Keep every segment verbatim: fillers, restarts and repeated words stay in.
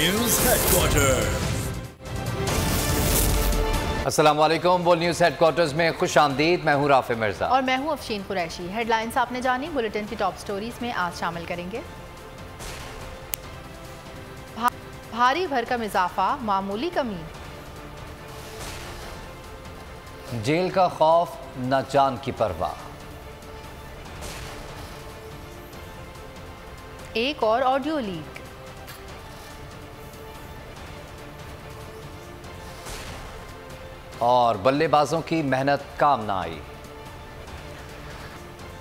News headquarter. अस्सलामुअलैकुम, बोल news headquarters में खुश आमदीद। मैं हूँ राफे मिर्जा और मैं हूँ अफशीन कुरैशी। हेडलाइंस आपने जानी, बुलेटिन की टॉप स्टोरीज में आज शामिल करेंगे। भारी भरकम इजाफा, मामूली कमी। जेल का खौफ न जान की परवाह। एक और ऑडियो लीक। और बल्लेबाजों की मेहनत काम ना आई।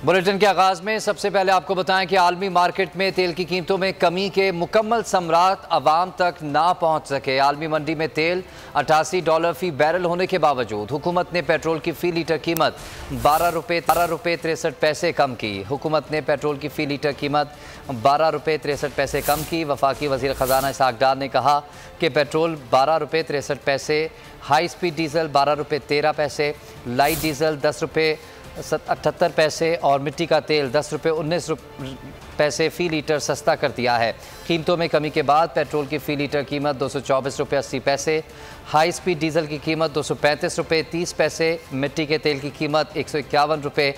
बुलेटिन के आगाज में सबसे पहले आपको बताएं कि आलमी मार्केट में तेल की कीमतों में कमी के मुकम्मल समरात अवाम तक ना पहुंच सके। आलमी मंडी में तेल अट्ठासी डॉलर फी बैरल होने के बावजूद हुकूमत ने पेट्रोल की फ़ी लीटर कीमत बारह रुपये बारह रुपये तिरसठ पैसे कम की। हुकूमत ने पेट्रोल की फ़ी लीटर कीमत बारह रुपये तिरसठ पैसे कम की। वफाकी वज़ीर ख़जाना इसहाक डार ने कहा कि पेट्रोल बारह रुपये तिरसठ पैसे, हाई स्पीड डीजल बारह रुपये तेरह पैसे, लाइट डीजल दस रुपये अठहत्तर पैसे और मिट्टी का तेल दस रुपये उन्नीस पैसे फ़ी लीटर सस्ता कर दिया है। कीमतों में कमी के बाद पेट्रोल की फ़ी लीटर कीमत दो सौ चौबीस रुपये अस्सी पैसे, हाई स्पीड डीजल की कीमत दो सौ पैंतीस रुपये तीस पैसे, मिट्टी के तेल की कीमत एक सौ इक्यावन रुपये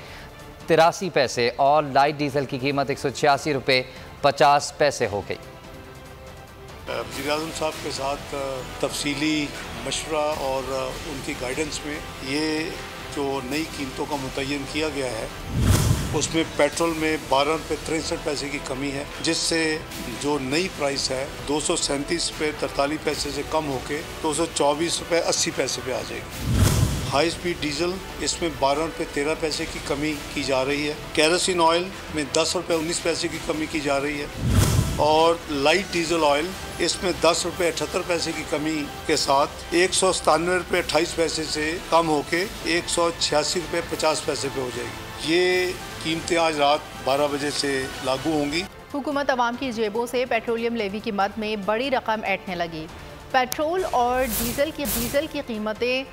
तिरासी पैसे और लाइट डीजल की कीमत एक सौ छियासी रुपये पचास पैसे हो गई। वज़ीर आज़म साहब के साथ तफसीली मशवरा और उनकी गाइडेंस में ये जो नई कीमतों का मुतय्यन किया गया है उसमें पेट्रोल में बारह रुपये तिरसठ पैसे की कमी है, जिससे जो नई प्राइस है दो सौ सैंतीस रुपये तरतालीस पैसे से कम होकर दो सौ चौबीस रुपये अस्सी पैसे पे आ जाएगी। हाई स्पीड डीजल इसमें बारह रुपये तेरह पैसे की कमी की जा रही है। केरोसिन ऑयल में दस रुपये उन्नीस पैसे की कमी की जा रही है और लाइट डीजल ऑयल इसमें दस रुपये अठहत्तर पैसे की कमी के साथ एक सौ सतानवे रुपये अट्ठाईस पैसे से कम होके एक सौ छियासी रुपये पचास पैसे पे हो जाएगी। ये कीमतें आज रात बारह बजे से लागू होंगी। हुकूमत अवाम की जेबों से पेट्रोलियम लेवी की मद में बड़ी रकम ऐंठने लगी। पेट्रोल और डीजल की डीजल की कीमतें,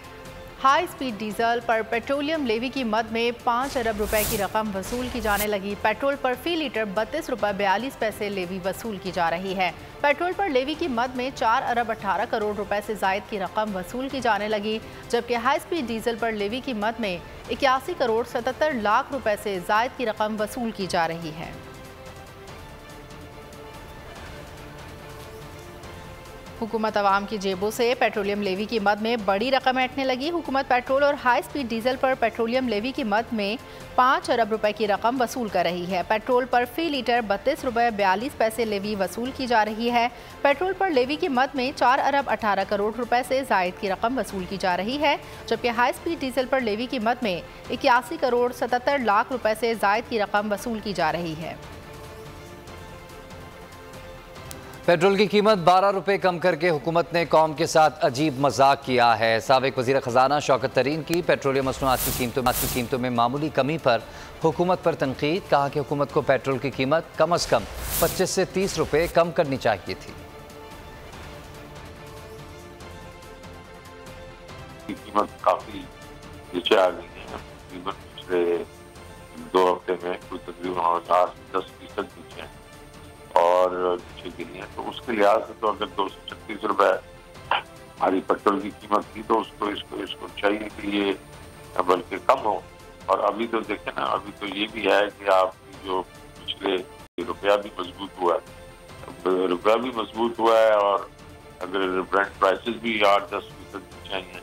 हाई स्पीड डीजल पर पेट्रोलियम लेवी की मद में पाँच अरब रुपए की रकम वसूल की जाने लगी। पेट्रोल पर फ़ी लीटर बत्तीस रुपये बयालीस पैसे लेवी वसूल की जा रही है। पेट्रोल पर लेवी की मद में चार अरब अठारह करोड़ रुपए से जायद की रकम वसूल की जाने लगी, जबकि हाई स्पीड डीजल पर लेवी की मद में इक्यासी करोड़ सतहत्तर लाख रुपए से जायद की रकम वसूल की जा रही है। हुकूमत अवाम की जेबों से पेट्रोलियम लेवी की मद में बड़ी रकम ऐंठने लगी। हुकूमत पेट्रोल और हाई स्पीड डीजल पर पेट्रोलियम लेवी की मद में पाँच अरब रुपए की रकम वसूल कर रही है। पेट्रोल पर फ़ी लीटर बत्तीस रुपये बयालीस पैसे लेवी वसूल की जा रही है। पेट्रोल पर लेवी की मद में चार अरब अठारह करोड़ रुपए से जायद की रकम वसूल की जा रही है, जबकि हाई स्पीड डीजल पर लेवी की मद में इक्यासी करोड़ सतहत्तर लाख रुपये से जायद की रकम वसूल की जा रही है। पेट्रोल की कीमत बारह रुपये कम करके हुकूमत ने कौम के साथ अजीब मजाक किया है। साबिक़ वज़ीर ख़जाना शौकत तरीन की पेट्रोलियम मसनूआत की कीमतों की कीमतों में मामूली कमी पर हुकूमत पर तनकीद। कहा कि हुकूमत को पेट्रोल की कीमत कम अज़ कम पच्चीस से तीस रुपये कम करनी चाहिए थी। कीमत काफ़ी नीचे आ गई है, पिछले दो हफ्ते में कुछ दस फीसद नीचे है और पीछे गिरी है। तो उसके लिहाज से तो अगर दो सौ छत्तीस रुपये हमारी पेट्रोल की कीमत थी तो उसको इसको इसको चाहिए कि ये बल्कि कम हो। और अभी तो देखें ना, अभी तो ये भी है कि आपकी जो पिछले रुपया भी मजबूत हुआ है, रुपया भी मजबूत हुआ है और अगर ब्रांड प्राइसेस भी आठ दस फीसद चाहिए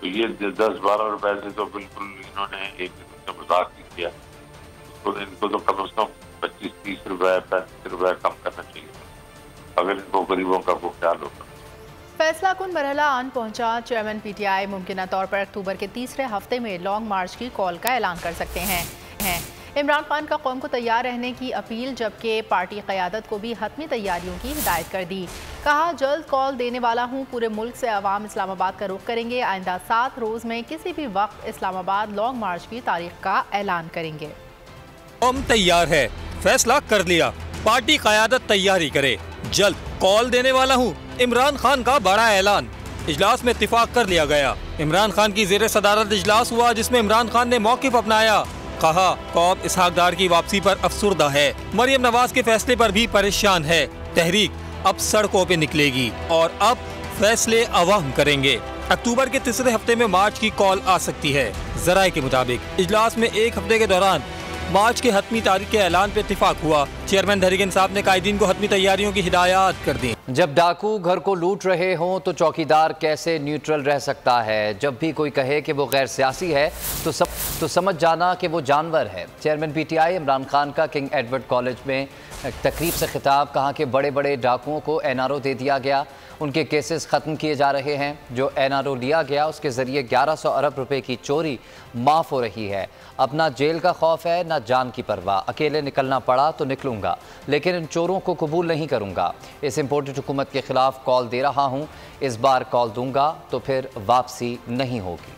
तो ये दस बारह रुपये से तो बिल्कुल इन्होंने एक किस्म का मजाक किया। तो इनको तो कम अज कम पच्चीस तीस रुपये पैंतीस रुपये कम करना चाहिए अगर इनको गरीबों का वो ख्याल होगा। फैसला कुन मरहला आन पहुंचा। चेयरमैन पीटीआई मुमकिन तौर पर अक्टूबर के तीसरे हफ्ते में लॉन्ग मार्च की कॉल का ऐलान कर सकते हैं। हैं। इमरान खान का कौम को तैयार रहने की अपील, जबकि पार्टी क़यादत को भी हतमी तैयारियों की हिदायत कर दी। कहा, जल्द कॉल देने वाला हूँ, पूरे मुल्क से आवाम इस्लामाबाद का रुख करेंगे। आइंदा सात रोज़ में किसी भी वक्त इस्लामाबाद लॉन्ग मार्च की तारीख का ऐलान करेंगे। कौम तैयार है, फैसला कर लिया, पार्टी क़यादत तैयारी करे, जल्द कॉल देने वाला हूँ। इमरान खान का बड़ा ऐलान। इजलास में इत्तिफाक कर लिया गया। इमरान खान की ज़ेरे सदारत इजलास हुआ जिसमें इमरान खान ने मौक़िफ़ अपनाया। कहा, कौम इसहाक डार की वापसी पर अफसरदा है, मरियम नवाज के फैसले पर भी परेशान है। तहरीक अब सड़कों पे निकलेगी और अब फैसले अवाम करेंगे। अक्टूबर के तीसरे हफ्ते में मार्च की कॉल आ सकती है। जराये के मुताबिक इजलास में एक हफ्ते के दौरान मार्च के हतमी तारीख के ऐलान पर इत्तिफाक हुआ। चेयरमैन तहरीक इंसाफ ने कायदीन को हतमी तैयारियों की हिदायत कर दी। जब डाकू घर को लूट रहे हों तो चौकीदार कैसे न्यूट्रल रह सकता है। जब भी कोई कहे कि वो गैर सियासी है तो सब तो समझ जाना कि वो जानवर है। चेयरमैन पीटीआई इमरान खान का किंग एडवर्ड कॉलेज में तकरीब से खिताब, कहा कि बड़े बड़े डाकुओं को एन आर ओ दे दिया गया, उनके केसेस ख़त्म किए जा रहे हैं। जो एन आर ओ लिया गया उसके ज़रिए ग्यारह सौ अरब रुपये की चोरी माफ़ हो रही है। अब ना जेल का खौफ है ना जान की परवाह। अकेले निकलना पड़ा तो निकलूँगा, लेकिन इन चोरों को कबूल नहीं करूँगा। इस इम्पोर्टेड हुकूमत के ख़िलाफ़ कॉल दे रहा हूँ। इस बार कॉल दूँगा तो फिर वापसी नहीं होगी।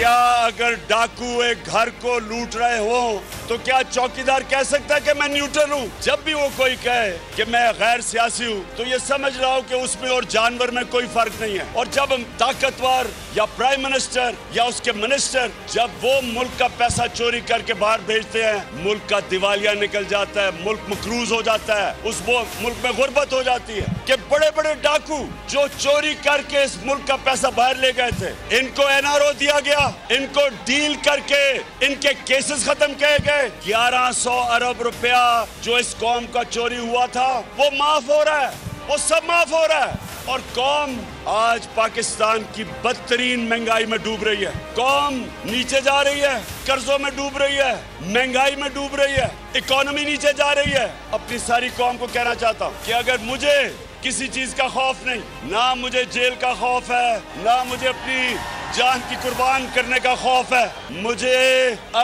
क्या अगर डाकू एक घर को लूट रहे हो तो क्या चौकीदार कह सकता है कि मैं न्यूट्रल हूँ। जब भी वो कोई कहे कि मैं गैर सियासी हूँ तो ये समझ रहा हूँ कि उसमें और जानवर में कोई फर्क नहीं है। और जब हम ताकतवर या प्राइम मिनिस्टर या उसके मिनिस्टर जब वो मुल्क का पैसा चोरी करके बाहर भेजते हैं, मुल्क का दिवालिया निकल जाता है, मुल्क मकरूज हो जाता है, उस वो मुल्क में गुर्बत हो जाती है। कि बड़े बड़े डाकू जो चोरी करके इस मुल्क का पैसा बाहर ले गए थे, इनको एन आर ओ दिया गया, इनको डील करके इनके केसेस खत्म किए गए। ग्यारह सौ अरब रुपया जो इस कौम का चोरी हुआ था वो माफ हो रहा है, वो सब माफ हो रहा है। और कौम आज पाकिस्तान की बदतरीन महंगाई में डूब रही है। कौम नीचे जा रही है, कर्जों में डूब रही है, महंगाई में डूब रही है, इकोनॉमी नीचे जा रही है। अपनी सारी कौम को कहना चाहता हूँ कि अगर मुझे किसी चीज का खौफ नहीं, ना मुझे जेल का खौफ है, ना मुझे अपनी जान की कुर्बान करने का खौफ है। मुझे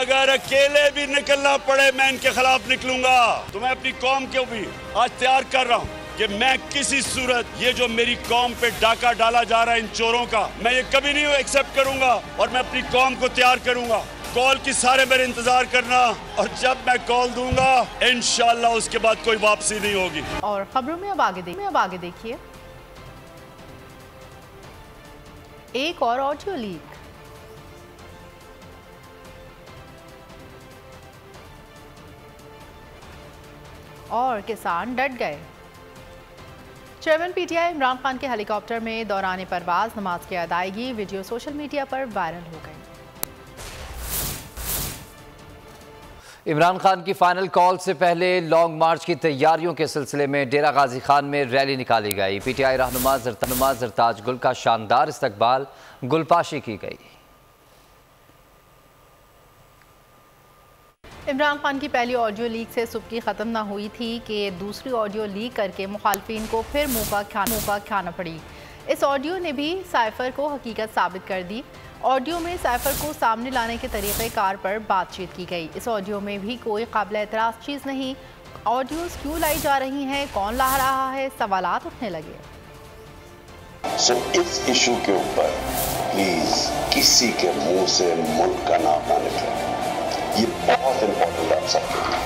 अगर अकेले भी निकलना पड़े मैं इनके खिलाफ निकलूंगा। तो मैं अपनी कौम को भी आज तैयार कर रहा हूँ कि मैं किसी सूरत ये जो मेरी कौम पे डाका डाला जा रहा है इन चोरों का, मैं ये कभी नहीं एक्सेप्ट करूंगा। और मैं अपनी कौम को तैयार करूंगा। कॉल की सारे मेरे इंतजार करना, और जब मैं कॉल दूंगा इंशाल्लाह उसके बाद कोई वापसी नहीं होगी। और खबरों में अब आगे देख में अब आगे देखिए एक और ऑडियो लीक। और किसान डट गए। Chairman P T I Imran Khan के हेलीकॉप्टर में दौरान परवाज नमाज की अदायगी। वीडियो सोशल मीडिया पर वायरल हो गई। इमरान खान की फाइनल कॉल से पहले लॉन्ग मार्च की तैयारियों के सिलसिले में डेरा गाजी खान में रैली निकाली गई। पी टी आई रहनुमा नुमा जरताज गुल का शानदार इस्तकबाल, गुलपाशी की गई। इमरान खान की पहली ऑडियो लीक से सुबकी ख़त्म ना हुई थी कि दूसरी ऑडियो लीक करके मुखालफिन को फिर मुँह का खाना मुँह का खाना पड़ी। इस ऑडियो ने भी साइफर को हकीकत साबित कर दी। ऑडियो में साइफर को सामने लाने के तरीक़ेकार पर बातचीत की गई। इस ऑडियो में भी कोई काबिल एतराज़ चीज़ नहीं। ऑडियोज़ क्यों लाई जा रही हैं, कौन ला रहा है, सवालात उठने लगे। सो इस इशू के ऊपर प्लीज़ किसी के मुँह से मुल्क का नाम ना निकले, ये बहुत इम्पोर्टेंट आप सबके लिए।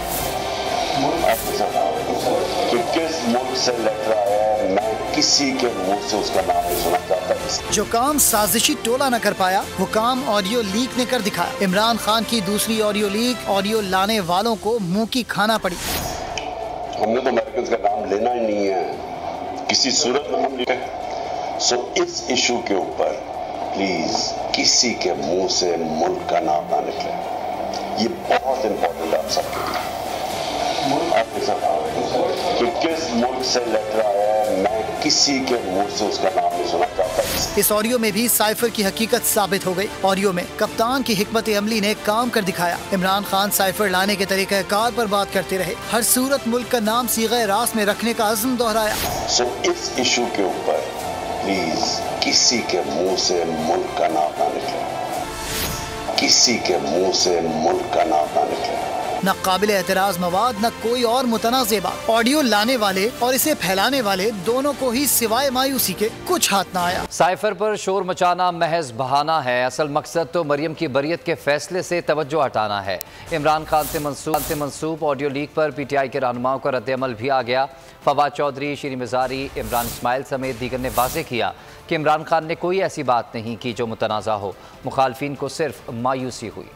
आपके साथ कि किस मुल्क से लग रहा है, मैं किसी के मुल्क से उसका नाम नहीं सुना चाहता। जो काम साजिशी टोला न कर पाया वो काम ऑडियो लीक ने कर दिखाया। इमरान खान की दूसरी ऑडियो लीक, ऑडियो लाने वालों को मुंह की खाना पड़ी। हमने तो अमेरिकन का नाम लेना ही नहीं है, किसी सूरत में हम लेते हैं। सो इस इशू के ऊपर प्लीज़ किसी के मुँह से मुल्क का नाम ना निकले, ये बहुत इम्पोर्टेंट आप सबके लिए। आपके साथ कि किस मुल्क से लग रहा है, मैं किसी के मुँह से उसका नाम नहीं सुना चाहता। इस ऑडियो में भी साइफर की हकीकत साबित हो गई। ऑडियो में कप्तान की हिकमत अमली ने काम कर दिखाया। इमरान खान साइफर लाने के तरीक़ेकार पर बात करते रहे। हर सूरत मुल्क का नाम सीगे रास में रखने का अज़्म दोहराया। सो इस इशू के ऊपर प्लीज़ किसी के मुँह से मुल्क का नाम ना निकले, किसी के मुंह से मुल्क का नाम ना निकले। न काबिल एतराज मवाद न कोई और मुतनाज़े बात। ऑडियो लाने वाले और इसे फैलाने वाले दोनों को ही सिवाय मायूसी के कुछ हाथ न आया। साइफर पर शोर मचाना महज बहाना है, असल मकसद तो मरियम की बरियत के फैसले से तवज्जो हटाना है। इमरान खान से मंसूब से मंसूब ऑडियो लीक पर पी टी आई के रहनुमाओं का रद्दअमल भी आ गया। फवाद चौधरी, शीरीं मज़ारी, इमरान इस्माइल समेत दीगर ने वाज़ेह किया कि इमरान खान ने कोई ऐसी बात नहीं की जो मुतनाज़ा हो। मुखालफिन को सिर्फ मायूसी हुई।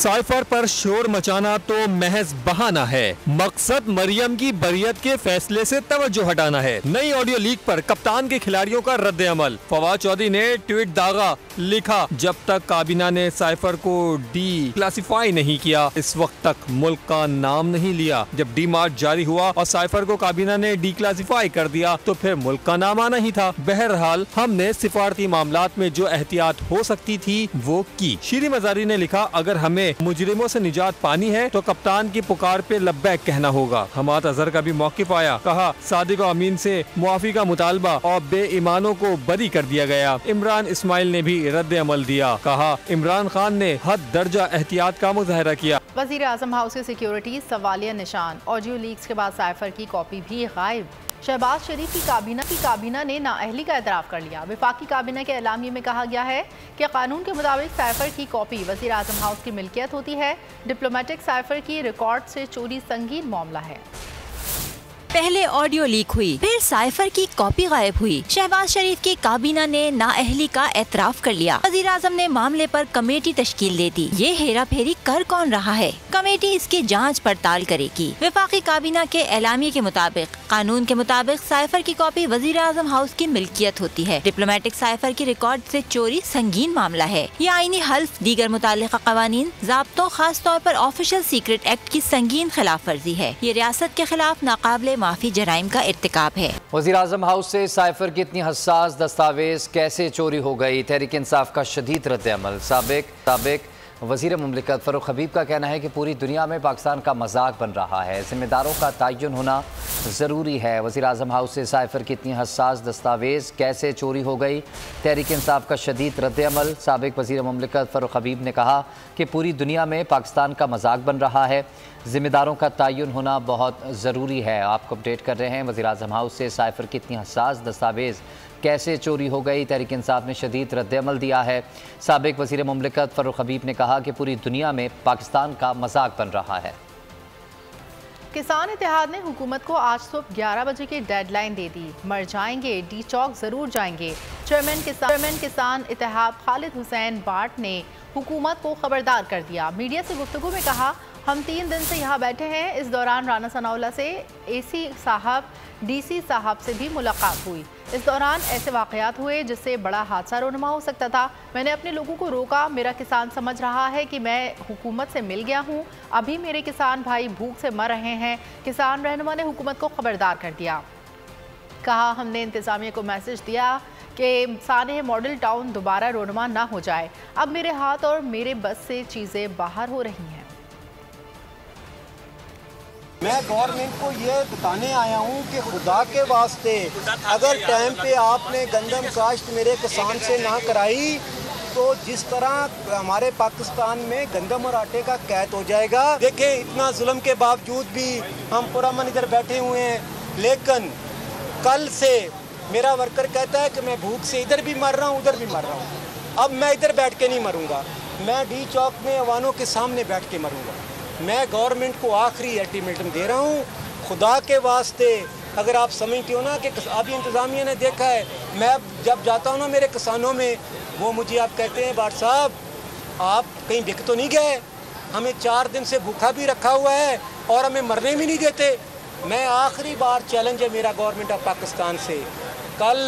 साइफर पर शोर मचाना तो महज बहाना है, मकसद मरियम की बरियत के फैसले से तवज्जो हटाना है। नई ऑडियो लीक पर कप्तान के खिलाड़ियों का रद्द अमल, फवाद चौधरी ने ट्वीट दागा, लिखा जब तक काबीना ने साइफर को डी क्लासीफाई नहीं किया इस वक्त तक मुल्क का नाम नहीं लिया। जब डी मार्च जारी हुआ और साइफर को काबीना ने डी क्लासीफाई कर दिया तो फिर मुल्क का नाम आना ही था। बहरहाल हमने सिफारती मामलात में जो एहतियात हो सकती थी वो की। शीरी मजारी ने लिखा अगर हमें मुजरिमों से निजात पानी है तो कप्तान की पुकार पे लब्बैक कहना होगा। हमाद अजहर का भी मौकिफ आया, कहा सादिक और अमीन से मुआफी का मुतालबा और बेईमानों को बरी कर दिया गया। इमरान इस्माइल ने भी रद्द अमल दिया, कहा इमरान खान ने हद दर्जा एहतियात का मुजाहरा किया। वजीर आजम हाउस की सिक्योरिटी सवालिया निशान, ऑडियो लीक्स के बाद साइफर की कॉपी भी गायब। शहबाज शरीफ की काबीना की काबीना ने नाअहली का एतराफ़ कर लिया। वफाकी काबीना के एलामिये में कहा गया है कि कानून के मुताबिक साइफर की कॉपी वज़ीर आज़म हाउस की मिल्कियत होती है। डिप्लोमेटिक साइफर की रिकॉर्ड से चोरी संगीन मामला है। पहले ऑडियो लीक हुई, फिर साइफर की कॉपी गायब हुई। शहबाज शरीफ की काबीना ने नाअहली का एतराफ़ कर लिया। वज़ीर आज़म ने मामले पर कमेटी तश्कील दे दी। ये हेरा फेरी कर कौन रहा है, कमेटी इसकी जांच पड़ताल करेगी। वफाकी काबीना के एलामिये के मुताबिक कानून के मुताबिक साइफर की कॉपी वज़ीर आज़म हाउस की मिल्कियत होती है। डिप्लोमेटिक साइफर की रिकॉर्ड से चोरी संगीन मामला है। ये आईनी हल्फ दीगर मुतालिका कवानीन ज़ाब्तों खास तौर पर ऑफिशियल सीक्रेट एक्ट की संगीन खिलाफ वर्जी है। ये रियासत के खिलाफ नाकाबिले माफी जराइम का इर्तिकाब है। वज़ीर आज़म हाउस से साइफर की इतनी हसास दस्तावेज कैसे चोरी हो गई। तहरीक इंसाफ का शदीद रद्दअमल। साबिक साबिक वज़ीर मुमलिकत फ़र्रुख हबीब का कहना है कि पूरी दुनिया में पाकिस्तान का मजाक बन रहा है, जिम्मेदारों का तयन होना ज़रूरी है। वज़ीर आज़म हाउस से साइफर की इतनी हसास दस्तावेज़ कैसे चोरी हो गई। तहरीक इंसाफ का शदीद रद्दअमल। साबिक वज़ीर मुमलिकत फ़र्रुख हबीब ने कहा कि पूरी दुनिया में पाकिस्तान का मजाक बन रहा है, ज़िम्मेदारों का तयन होना बहुत ज़रूरी है। आपको अपडेट कर रहे हैं, वज़ीर आज़म हाउस से साइफर की इतनी हसास दस्तावेज़ कैसे चोरी हो गई। तहरीक इंसाफ ने शदीद रद्दअमल दिया है। साबिक वज़ीर मुमलिकत फ़र्रुख हबीब ने कहा कि पूरी दुनिया में पाकिस्तान का मजाक बन रहा है। किसान इत्तेहाद ने हुकूमत को आज सुबह ग्यारह बजे की डेडलाइन दे दी। मर जाएंगे, डी चौक ज़रूर जाएंगे। चेयरमैन किसान चेयरमैन किसान इत्तेहाद खालिद हुसैन बाट ने हुकूमत को खबरदार कर दिया। मीडिया से गुफ्तगू में कहा हम तीन दिन से यहाँ बैठे हैं। इस दौरान राना सनाउल्ला से एसी साहब, डीसी साहब से भी मुलाकात हुई। इस दौरान ऐसे वाक़यात हुए जिससे बड़ा हादसा रोनमा हो सकता था। मैंने अपने लोगों को रोका। मेरा किसान समझ रहा है कि मैं हुकूमत से मिल गया हूँ। अभी मेरे किसान भाई भूख से मर रहे हैं। किसान रहनुमा ने हुकूमत को खबरदार कर दिया। कहा हमने इंतज़ामिया को मैसेज दिया कि साने मॉडल टाउन दोबारा रोनमा ना हो जाए। अब मेरे हाथ और मेरे बस से चीज़ें बाहर हो रही हैं। मैं गवर्नमेंट को ये बताने आया हूँ कि खुदा के वास्ते अगर टाइम पे आपने गंदम काश्त मेरे किसान से ना कराई तो जिस तरह हमारे पाकिस्तान में गंदम और आटे का कैद हो जाएगा। देखें इतना जुल्म के बावजूद भी हम पुरअमन इधर बैठे हुए हैं, लेकिन कल से मेरा वर्कर कहता है कि मैं भूख से इधर भी मर रहा हूँ उधर भी मर रहा हूँ। अब मैं इधर बैठ के नहीं मरूँगा, मैं डी चौक में अवानों के सामने बैठ के मरूँगा। मैं गवर्नमेंट को आखिरी अल्टीमेटम दे रहा हूँ, खुदा के वास्ते अगर आप समझते हो ना कि अभी इंतज़ामिया ने देखा है। मैं जब जाता हूँ ना मेरे किसानों में, वो मुझे आप कहते हैं बाट साहब आप कहीं बिक तो नहीं गए, हमें चार दिन से भूखा भी रखा हुआ है और हमें मरने भी नहीं देते। मैं आखिरी बार चैलेंज है मेरा गवर्नमेंट ऑफ पाकिस्तान से, कल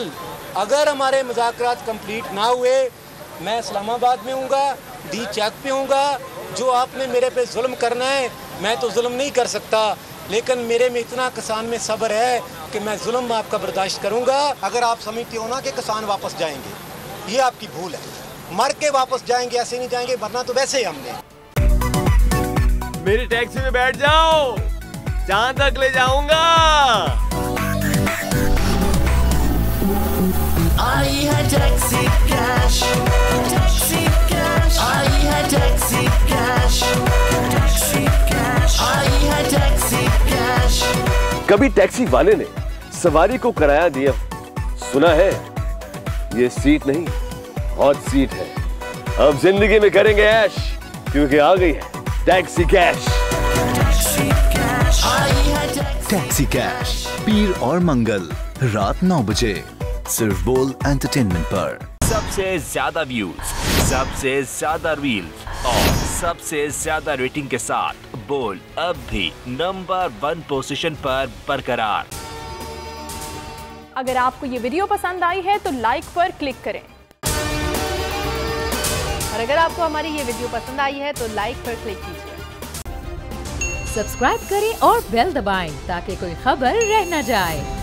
अगर हमारे मुज़ाकरात कंप्लीट ना हुए मैं इस्लामाबाद में हूँगा, डी चौक पे हूँगा। जो आपने मेरे पे जुल्म करना है मैं तो जुल्म नहीं कर सकता, लेकिन मेरे में इतना किसान में सब्र है कि मैं जुल्म आपका बर्दाश्त करूँगा। अगर आप समझते हो ना कि किसान वापस जाएंगे, ये आपकी भूल है। मर के वापस जाएंगे, ऐसे नहीं जाएंगे, वरना तो वैसे ही हमने। मेरी टैक्सी में बैठ जाओ, जहाँ तक ले जाऊँगा। आई है टैक्सी कैश, टैक्सी कैश। आई है टैक्सी कैश, टैक्सी कैश। आई है टैक्सी कैश। कभी टैक्सी वाले ने सवारी को किराया दिया, सुना है ये सीट नहीं हॉट सीट है। अब जिंदगी में करेंगे ऐश, क्योंकि आ गई है टैक्सी कैश। Taxi cash. आई है टैक्सी कैश। पीर और मंगल रात नौ बजे सिर्फ बोल एंटरटेनमेंट पर। सबसे ज्यादा व्यूज, सबसे ज्यादा रील्स और सबसे ज्यादा रेटिंग के साथ बोल अब भी नंबर वन पोजीशन पर बरकरार। अगर आपको ये वीडियो पसंद आई है तो लाइक पर क्लिक करें और अगर आपको हमारी ये वीडियो पसंद आई है तो लाइक पर क्लिक कीजिए, सब्सक्राइब करें और बेल दबाएं ताकि कोई खबर रह न जाए।